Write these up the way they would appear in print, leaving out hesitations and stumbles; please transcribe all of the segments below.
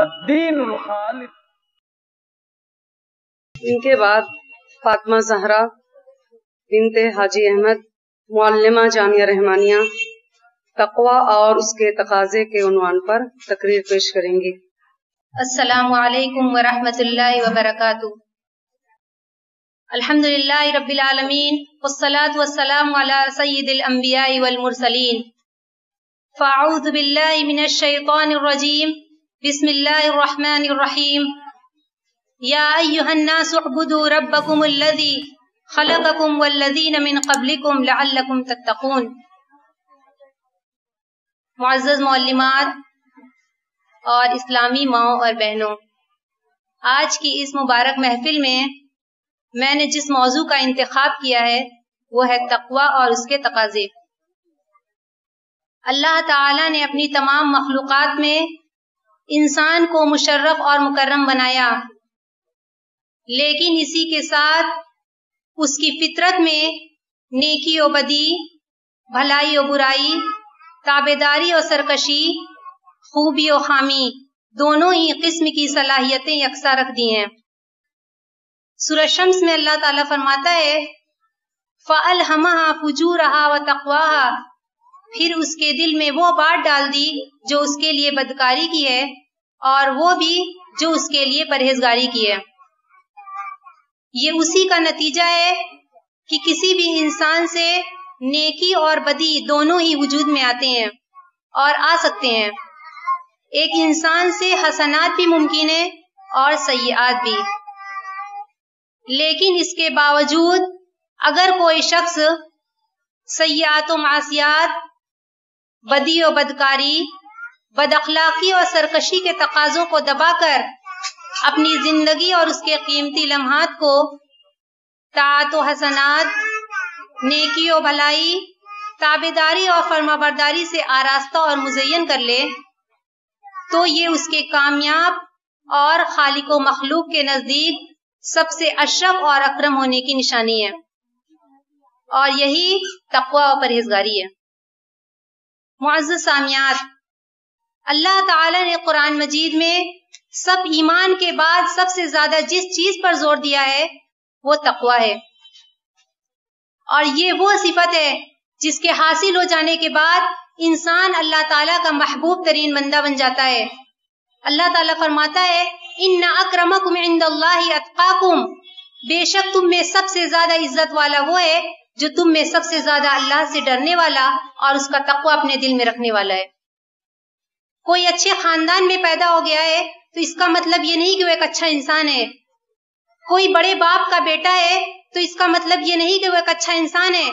अद्दीनुल ख़ालिस। इनके बाद फातिमा ज़हरा, बिंते हाजी अहमद, मौल्लिमा जानिया रहमानिया तक्वा और उसके तकाजे के उन्वान पर तकरीर पेश करेंगी। अस्सलामु अलैकुम व रहमतुल्लाहि व बरकातुहू। अल्हम्दुलिल्लाहि रब्बिल आलमीन वस्सलातु वस्सलामु अला सय्यिदिल अंबियाइ वल मुरसलीन। फ़अऊज़ु बिल्लाहि मिनश शैतानिर रजीम। बिस्मिल्लाहिर रहमानिर रहीम। या अय्युहन नासु उअ्बुदू रब्बकुमुल्लज़ी खलक़कुम वल्लज़ीना मिन क़ब्लिकुम लअल्लकुम तत्तक़ून। मुअज़्ज़ज़ मौल्लिमात और इस्लामी माओं और बहनों, आज की इस मुबारक महफिल में मैंने जिस मौजू का इंतखाब किया है वो है तक़वा और उसके तकाजे। अल्लाह ताला ने अपनी तमाम मखलूक़ात में इंसान को मुशर्रफ और मुकर्रम बनाया, लेकिन इसी के साथ उसकी फितरत में नेकी और बदी, भलाई और बुराई, ताबेदारी और सरकशी, खूबी और खामी, दोनों ही किस्म की सलाहियतें यकसा रख दी हैं। सूरह शम्स में अल्लाह ताला फरमाता है, फ़अल्हमहा फुजूरहा व तक़वाहा, फिर उसके दिल में वो बात डाल दी जो उसके लिए बदकारी की है और वो भी जो उसके लिए परहेजगारी की है। ये उसी का नतीजा है कि किसी भी इंसान से नेकी और बदी दोनों ही वजूद में आते हैं और आ सकते हैं। एक इंसान से हसनात भी मुमकिन है और सय्यात भी, लेकिन इसके बावजूद अगर कोई शख्स सय्यात और मासियात, बदी और बदकारी, बदअखलाकी और सरकशी के तकाजों को दबाकर अपनी जिंदगी और उसके कीमती लम्हात को ताअत और हसनात, नेकी और भलाई, ताबेदारी और फरमाबरदारी से आरास्ता और मुज़य्यन कर ले तो ये उसके कामयाब और खालिक व मखलूक के नजदीक सबसे अशरफ और अकरम होने की निशानी है और यही तक़वा और परहेजगारी है। मुअज़्ज़ज़ सामियात, अल्लाह ताला ने कुरान मजीद में सब ईमान के बाद सबसे ज्यादा जिस चीज पर जोर दिया है वो तक़वा है और ये वो सिफत है जिसके हासिल हो जाने के बाद इंसान अल्लाह ताला का महबूब तरीन बंदा बन जाता है। अल्लाह ताला फरमाता है, इन्ना अक्रमकुम इंदल्लाहि अत्काकुम, बेशक तुम में सबसे ज्यादा इज्जत वाला वो है जो तुम में सबसे ज्यादा अल्लाह से डरने वाला और उसका तक़वा अपने दिल में रखने वाला है। कोई अच्छे खानदान में पैदा हो गया है तो इसका मतलब ये नहीं कि वो एक अच्छा इंसान है। कोई बड़े बाप का बेटा है तो इसका मतलब ये नहीं कि वो एक अच्छा इंसान है।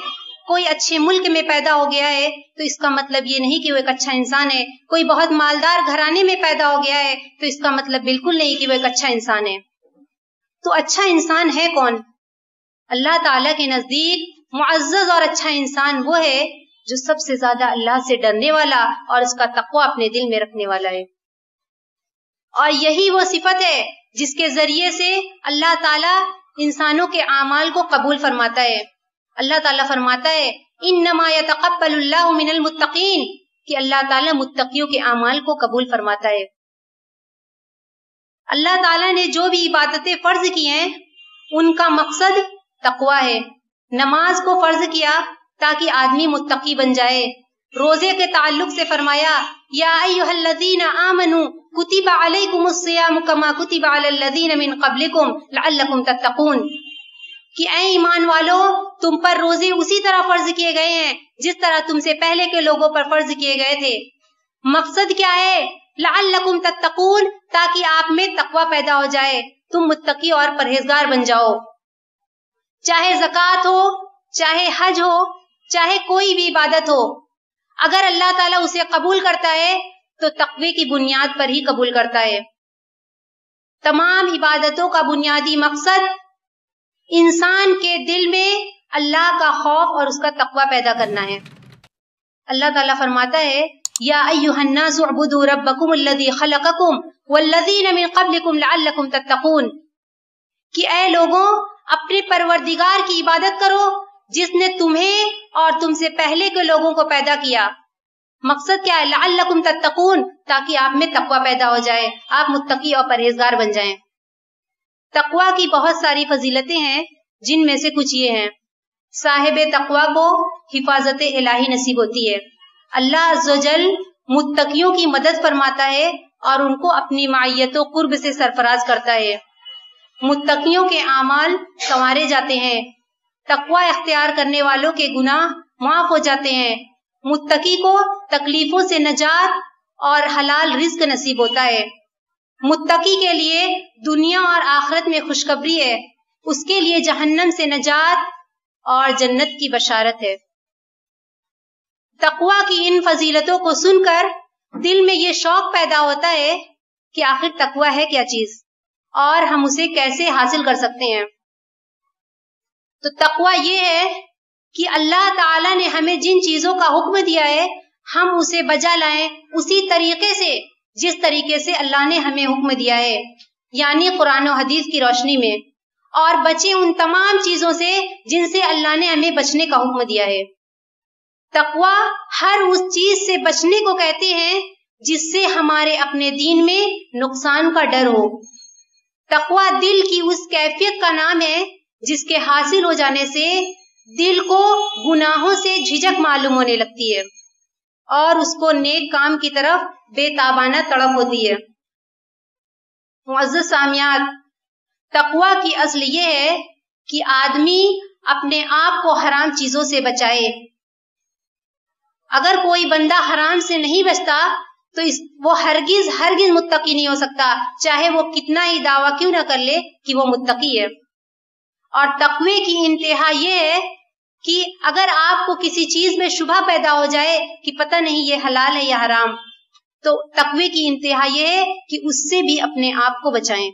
कोई अच्छे मुल्क में पैदा हो गया है तो इसका मतलब ये नहीं कि वो एक अच्छा इंसान है। कोई बहुत मालदार घराने में पैदा हो गया है तो इसका मतलब बिल्कुल नहीं कि वो एक अच्छा इंसान है। तो अच्छा इंसान है कौन? अल्लाह ताला के नजदीक मुअज़्ज़ज़ और अच्छा इंसान वो है जो सबसे ज्यादा अल्लाह से डरने वाला और उसका तक़वा अपने दिल में रखने वाला है और यही वो सिफत है जिसके जरिए से अल्लाह ताला इंसानों के आमाल को कबूल फरमाता है। अल्लाह ताला फरमाता है, इन्नमा यतक़ब्बलुल्लाहु मिनल मुत्तक़ीन, कि अल्लाह ताला मुत्तक़ियों के आमाल को कबूल फरमाता है। अल्लाह ताला ने जो भी इबादतें फर्ज की हैं उनका मकसद तक़वा है। नमाज को फर्ज किया ताकि आदमी मुत्तकी बन जाए। रोजे के ताल्लुक से फरमाया, या अय्युहल्लज़ीना आमनू कुतिबा अलैकुमुस्सियाम कमा कुतिबा अलल्लज़ीना मिन क़ब्लिकुम लअल्लकुम तत्तक़ून, कि ऐ ईमान वालों, तुम पर रोजे उसी तरह फर्ज किए गए हैं जिस तरह तुमसे पहले के लोगों पर फर्ज किए गए थे। मकसद क्या है? लअल्लकुम तत्तक़ून, ताकि आप में तक़वा पैदा हो जाए, तुम मुत्तकी और परहेजगार बन जाओ। चाहे ज़कात हो, चाहे हज हो, चाहे कोई भी इबादत हो, अगर अल्लाह ताला उसे कबूल करता है तो तक़वे की बुनियाद पर ही कबूल करता है। तमाम इबादतों का बुनियादी मकसद इंसान के दिल में अल्लाह का खौफ और उसका तक़वा पैदा करना है। अल्लाह ताला फरमाता है, या अय्युहन नासु उअ्बुदू रब्बकुमुल्लज़ी खलक़कुम वल्लज़ीना मिन क़ब्लिकुम लअल्लकुम तत्तक़ून, कि ऐ लोगों, अपने परवरदिगार की इबादत करो जिसने तुम्हें और तुमसे पहले के लोगों को पैदा किया। मकसद क्या है? लअल्लकुम तत्तक़ून, ताकि आप में तकवा पैदा हो जाए, आप मुत्तकी और परहेजगार बन जाएं। तकवा की बहुत सारी फजीलतें हैं, जिनमें से कुछ ये हैं। साहिब तकवा को हिफाजत इलाही नसीब होती है। अल्लाह अज़्ज़ोजल मुत्तकियों की मदद फरमाता है और उनको अपनी मायतों कुर्ब से सरफराज करता है। मुत्तकियों के आमाल संवारे जाते हैं। तकवा इख्तियार करने वालों के गुनाह माफ हो जाते हैं। मुत्तकी को तकलीफों से नजात और हलाल रिज्क नसीब होता है। मुत्तकी के लिए दुनिया और आखिरत में खुशखबरी है। उसके लिए जहन्नम से नजात और जन्नत की बशारत है। तकवा की इन फजीलतों को सुनकर दिल में ये शौक पैदा होता है कि आखिर तकवा है क्या चीज और हम उसे कैसे हासिल कर सकते हैं। तो तकवा ये है कि अल्लाह ताला ने हमें जिन चीजों का हुक्म दिया है हम उसे बजा लाएं उसी तरीके से जिस तरीके से अल्लाह ने हमें हुक्म दिया है, यानी कुरान और हदीस की रोशनी में, और बचे उन तमाम चीजों से जिनसे अल्लाह ने हमें बचने का हुक्म दिया है। तकवा हर उस चीज से बचने को कहते हैं जिससे हमारे अपने दीन में नुकसान का डर हो। तकवा दिल की उस कैफियत का नाम है जिसके हासिल हो जाने से दिल को गुनाहों से झिझक मालूम होने लगती है और उसको नेक काम की तरफ बेताबाना तड़प होती है। मुअज़्ज़ज़ सामियात, तकवा की असल ये है कि आदमी अपने आप को हराम चीजों से बचाए। अगर कोई बंदा हराम से नहीं बचता तो वो हरगिज हरगिज मुत्तकी नहीं हो सकता, चाहे वो कितना ही दावा क्यों ना कर ले कि वो मुत्तकी है। और तकवे की इंतहा ये है कि अगर आपको किसी चीज में शुबा पैदा हो जाए कि पता नहीं ये हलाल है या हराम, तो तकवे की इंतहा ये है कि उससे भी अपने आप को बचाएं।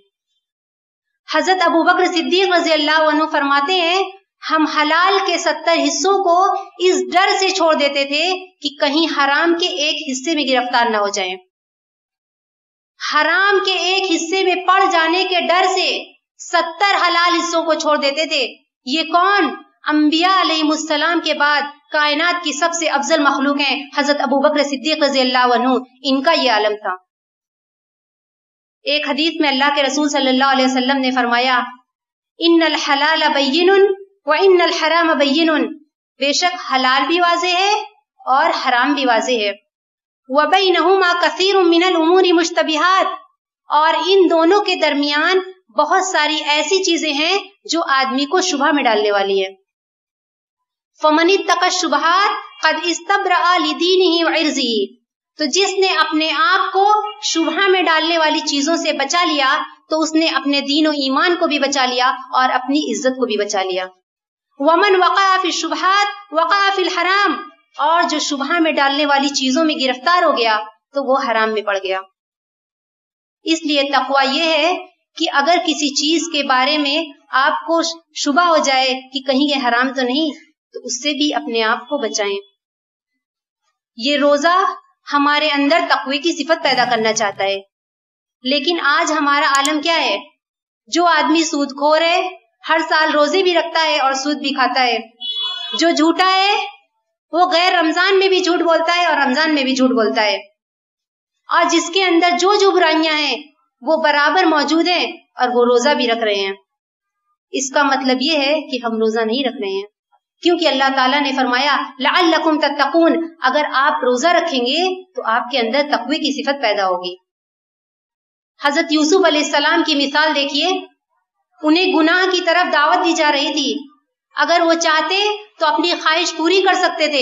हज़रत अबू बकर सिद्दीक रज़ी अल्लाह अन्हु फरमाते हैं, हम हलाल के 70 हिस्सों को इस डर से छोड़ देते थे कि कहीं हराम के एक हिस्से में गिरफ्तार न हो जाएं। हराम के एक हिस्से में पड़ जाने के डर से 70 हलाल हिस्सों को छोड़ देते थे। ये कौन? अंबिया अलैहिमुस्सलाम के बाद कायनात की सबसे अफजल मखलूक हैं हज़रत अबू बकर सिद्दीक रज़ियल्लाहु अन्हु, इनका ये आलम था। एक हदीस में अल्लाह के रसूल सल्लल्लाहु अलैहि वसल्लम ने फरमाया, इन्नल हलाल बय्यिनुन व इन्नल हराम बय्यिनुन, बेशक हलाल भी वाज़े है और हराम भी वाज़े है। व बैनहुमा कसीरुम मिनल उमूरी मुश्तबिहात, और इन दोनों के दरमियान बहुत सारी ऐसी चीजें हैं जो आदमी को शुबहा में डालने वाली है। फमन तक शुबहात कद इस्तबरा लिदीनिही व इर्ज़िही, तो जिसने अपने आप को शुबहा में डालने वाली चीजों से बचा लिया तो उसने अपने दीन और ईमान को भी बचा लिया और अपनी इज्जत को भी बचा लिया। वमन वक़अ फ़ी शुबहात वक़अ फ़िल हराम, और जो शुबहा में डालने वाली चीजों में गिरफ्तार हो गया तो वो हराम में पड़ गया। इसलिए तकवा ये है कि अगर किसी चीज के बारे में आपको शुबहा हो जाए कि कहीं ये हराम तो नहीं, तो उससे भी अपने आप को बचाएं। ये रोजा हमारे अंदर तकवे की सिफत पैदा करना चाहता है, लेकिन आज हमारा आलम क्या है? जो आदमी सूदखोर है हर साल रोजे भी रखता है और सूद भी खाता है। जो झूठा है वो गैर रमजान में भी झूठ बोलता है और रमजान में भी झूठ बोलता है। और जिसके अंदर जो जो बुराइयां हैं वो बराबर मौजूद हैं और वो रोजा भी रख रहे हैं। इसका मतलब ये है कि हम रोजा नहीं रख रहे हैं, क्योंकि अल्लाह ताला ने फरमाया लअल्लकुम तत्तकून, अगर आप रोजा रखेंगे तो आपके अंदर तकवे की सिफत पैदा होगी। हज़रत यूसुफ अलैहिस्सलाम की मिसाल देखिए, उन्हें गुनाह की तरफ दावत दी जा रही थी। अगर वो चाहते तो अपनी ख्वाहिश पूरी कर सकते थे,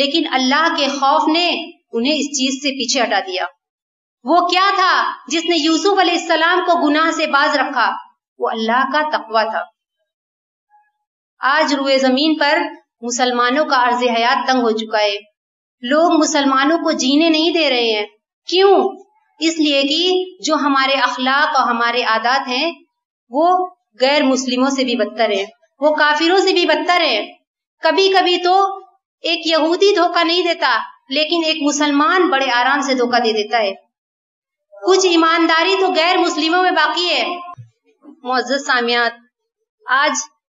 लेकिन अल्लाह के खौफ ने उन्हें इस चीज से पीछे हटा दिया। वो क्या था जिसने यूसुफ अलैहिस्सलाम को गुनाह से बाज रखा? वो अल्लाह का तकवा था। आज रुए जमीन पर मुसलमानों का अर्ज हयात तंग हो चुका है। लोग मुसलमानों को जीने नहीं दे रहे हैं। क्यों? इसलिए कि जो हमारे अखलाक और हमारे आदात हैं वो गैर मुस्लिमों से भी बदतर है, वो काफिरों से भी बदतर है। कभी कभी तो एक यहूदी धोखा नहीं देता, लेकिन एक मुसलमान बड़े आराम से धोखा दे देता है। कुछ ईमानदारी तो गैर मुस्लिमों में बाकी है। मुअज़्ज़ज़ सामियात,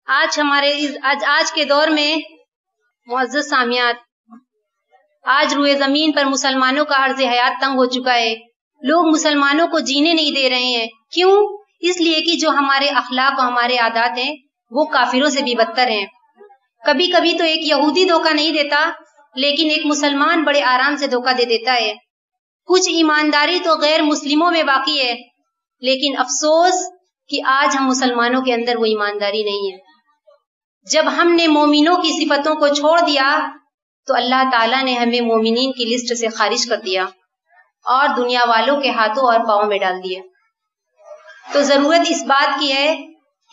आज के दौर में मुअज़्ज़ज़ सामियात आज रुए जमीन पर मुसलमानों का अर्ज हयात तंग हो चुका है। लोग मुसलमानों को जीने नहीं दे रहे हैं। क्यों? इसलिए कि जो हमारे अखलाक और हमारे आदात हैं वो काफिरों से भी बदतर हैं। कभी कभी तो एक यहूदी धोखा नहीं देता, लेकिन एक मुसलमान बड़े आराम से धोखा दे देता है। कुछ ईमानदारी तो गैर मुस्लिमों में बाकी है, लेकिन अफसोस कि आज हम मुसलमानों के अंदर वो ईमानदारी नहीं है। जब हमने मोमिनों की सिफतों को छोड़ दिया तो अल्लाह ताला ने हमें मोमिनीन की लिस्ट से खारिज कर दिया और दुनिया वालों के हाथों और पांव में डाल दिए। तो जरूरत इस बात की है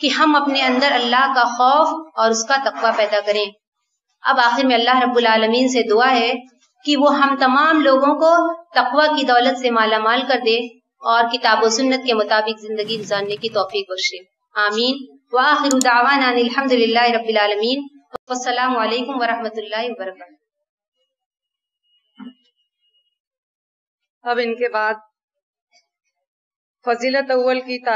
कि हम अपने अंदर अल्लाह का खौफ और उसका तकवा पैदा करें। अब आखिर में अल्लाह रब्बुल आलमीन से दुआ है कि वो हम तमाम लोगों को तकवा की दौलत से मालामाल कर दे और किताब व सुन्नत के मुताबिक जिंदगी गुजारने की तौफीक बख्शे। आमीन। व आखिरु दावाना अल्हम्दुलिल्लाहि रब्बिल आलमीन। अस्सलामु अलैकुम व रहमतुल्लाहि व बरकातहू। अब इनके बाद फजीलत अव्वल की